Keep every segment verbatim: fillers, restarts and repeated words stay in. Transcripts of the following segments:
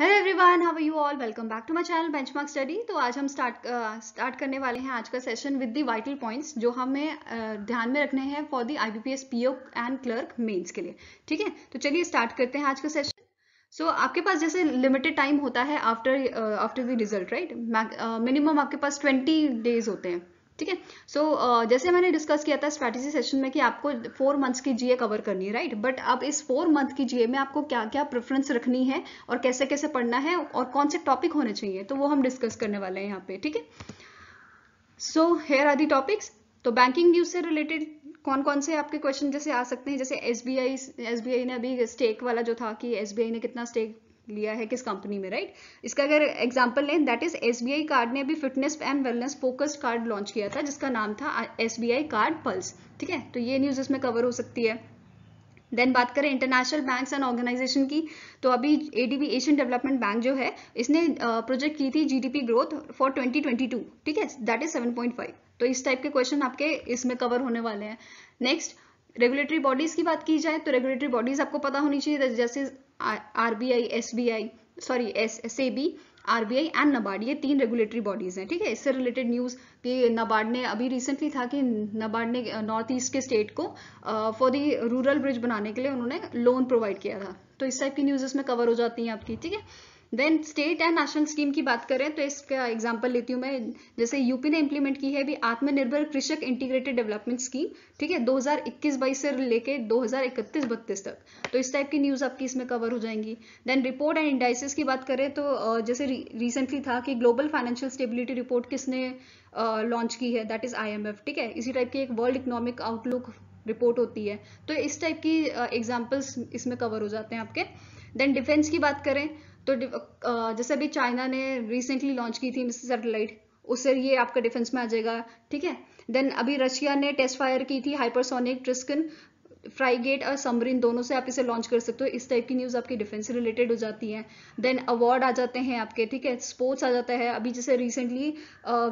Hello everyone, how are you all, welcome back to my channel benchmark study. तो आज हम start start uh, करने वाले हैं आज का session with the vital points जो हमें uh, ध्यान में रखने हैं for the IBPS PO and clerk mains के लिए। ठीक है, तो चलिए स्टार्ट करते हैं आज का सेशन। सो so, आपके पास जैसे लिमिटेड टाइम होता है after after the result, right. Minimum आपके पास ट्वेंटी डेज होते हैं, ठीक है। सो so, uh, जैसे मैंने डिस्कस किया था स्ट्रैटेजी सेशन में कि आपको फोर मंथ्स की जीए कवर करनी है, राइट। बट अब इस फोर मंथ की जीए में आपको क्या क्या प्रेफरेंस रखनी है और कैसे कैसे पढ़ना है और कौन से टॉपिक होने चाहिए, तो वो हम डिस्कस करने वाले हैं यहाँ पे, ठीक है। So here are the topics. तो बैंकिंग न्यूज से रिलेटेड कौन कौन से आपके क्वेश्चन जैसे आ सकते हैं, जैसे S B I S B I ने अभी स्टेक वाला जो था कि एस बी आई ने कितना स्टेक लिया है किस कंपनी में, राइट। इसका अगर एग्जांपल लें, दैट इज एसबीआई कार्ड ने अभी fitness and wellness focused card launch किया था जिसका नाम था एसबीआई कार्ड पल्स, ठीक है। तो ये न्यूज इसमें कवर हो सकती है। देन बात करें इंटरनेशनल बैंक्स एंड ऑर्गेनाइजेशन की, तो अभी एडीबी एशियन डेवलपमेंट बैंक जो है इसने प्रोजेक्ट की थी GDP growth for twenty twenty two, ठीक है, that is seven point five. तो इस टाइप के क्वेश्चन आपके इसमें कवर होने वाले हैं। नेक्स्ट रेगुलेटरी बॉडीज की बात की जाए तो रेगुलेटरी बॉडीज आपको पता होनी चाहिए, जैसे RBI, SBI, sorry SAB, RBI and NABARD, ये तीन रेगुलेटरी बॉडीज हैं, ठीक है। इससे रिलेटेड न्यूज कि नाबार्ड ने अभी रिसेंटली था कि नाबार्ड ने नॉर्थ ईस्ट के स्टेट को फॉर दी रूरल ब्रिज बनाने के लिए उन्होंने लोन प्रोवाइड किया था, तो इस टाइप की न्यूज इसमें कवर हो जाती है आपकी, ठीक है। Then state and national scheme की बात करें तो इसका एग्जांपल लेती हूँ मैं, जैसे यूपी ने इंप्लीमेंट की है अभी आत्मनिर्भर कृषक इंटीग्रेटेड डेवलपमेंट स्कीम, ठीक है, दो हज़ार इक्कीस बाईस से लेके दो हज़ार इकतीस बत्तीस तक, तो इस टाइप की न्यूज आपकी इसमें कवर हो जाएंगी। देन रिपोर्ट एंड इंडाइसिस की बात करें तो जैसे रिसेंटली था कि ग्लोबल फाइनेंशियल स्टेबिलिटी रिपोर्ट किसने लॉन्च की है, that is I M F, ठीक है। इसी टाइप की एक वर्ल्ड इकोनॉमिक आउटलुक रिपोर्ट होती है, तो इस टाइप की एग्जाम्पल्स इसमें कवर हो जाते हैं आपके। देन डिफेंस की बात करें तो जैसे अभी चाइना ने रिसेंटली लॉन्च की थी मिस सैटेलाइट, उससे ये आपका डिफेंस में आ जाएगा, ठीक है। देन अभी रशिया ने टेस्ट फायर की थी हाइपरसोनिक ट्रिस्कन फ्राइगेट और समरीन, दोनों से आप इसे लॉन्च कर सकते हो। इस टाइप की न्यूज़ आपकी डिफेंस से रिलेटेड हो जाती है। देन अवार्ड आ जाते हैं आपके, ठीक है, स्पोर्ट्स आ जाता है। अभी जैसे रिसेंटली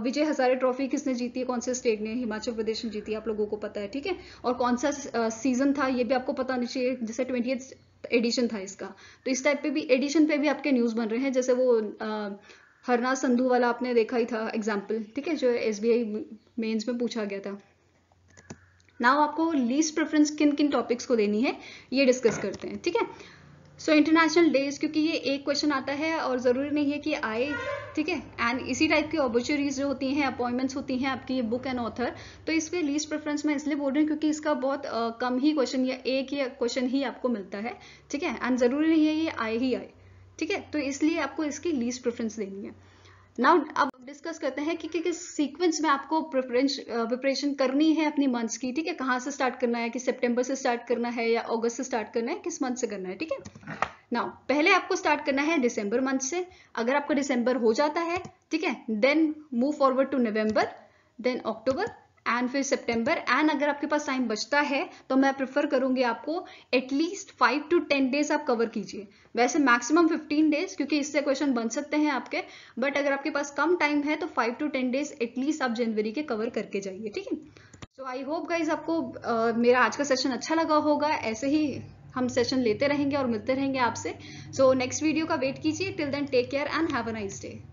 विजय हजारे ट्रॉफी किसने जीती है, कौन से स्टेट ने, हिमाचल प्रदेश ने जीती है, आप लोगों को पता है, ठीक है। और कौन सा सीजन था ये भी आपको पता होना चाहिए, जैसे ट्वेंटीएथ एडिशन था इसका, तो इस टाइप पे भी एडिशन पे भी आपके न्यूज़ बन रहे हैं। जैसे वो हरना संधू वाला आपने देखा ही था एग्जाम्पल, ठीक है, जो एसबीआई मेंस में पूछा गया था। नाउ आपको लीस्ट प्रेफरेंस किन किन टॉपिक्स को देनी है ये डिस्कस करते हैं, ठीक है। सो इंटरनेशनल डेज, क्योंकि ये एक क्वेश्चन आता है और ज़रूरी नहीं है कि आए, ठीक है। एंड इसी टाइप की ऑपर्चुनिटीज जो होती हैं, अपॉइंटमेंट्स होती हैं आपकी बुक एंड ऑथर, तो इसके लीस्ट प्रेफरेंस मैं इसलिए बोल रही हूँ क्योंकि इसका बहुत आ, कम ही क्वेश्चन या एक ही क्वेश्चन ही आपको मिलता है, ठीक है। एंड ज़रूरी नहीं है ये आए ही आए, ठीक है, तो इसलिए आपको इसकी लीस्ट प्रेफरेंस देनी है। नाउ अब डिस्कस करते हैं कि किस सीक्वेंस में आपको प्रेफरेंस प्रिपरेशन करनी है अपनी मंथ्स की, ठीक है। कहाँ से स्टार्ट करना है, कि सितंबर से स्टार्ट करना है या अगस्त से स्टार्ट करना है, किस मंथ से करना है, ठीक है। नाउ पहले आपको स्टार्ट करना है दिसंबर मंथ से, अगर आपका दिसंबर हो जाता है, ठीक है, then move forward to November, then October and फिर सितंबर। एंड अगर आपके पास टाइम बचता है तो मैं प्रेफर करूंगी आपको at least five to ten days आप कवर कीजिए, वैसे मैक्सिमम फिफ्टीन डेज क्योंकि इससे क्वेश्चन बन सकते हैं आपके, बट अगर आपके पास कम टाइम है तो five to ten days at least आप जनवरी के कवर करके जाइए, ठीक है। सो आई होप गाइज आपको uh, मेरा आज का सेशन अच्छा लगा होगा। ऐसे ही हम सेशन लेते रहेंगे और मिलते रहेंगे आपसे। सो नेक्स्ट वीडियो का वेट कीजिए। Till then take care and have a nice day.